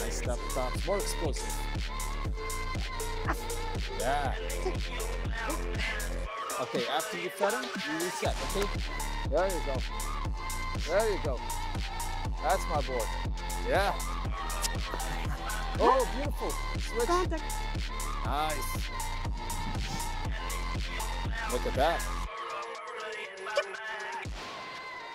Nice step tops, more explosive. Yeah. Okay, after you cut him, you reset, okay? There you go. There you go. That's my boy. Yeah. Oh, beautiful. Switch. Nice. Look at that.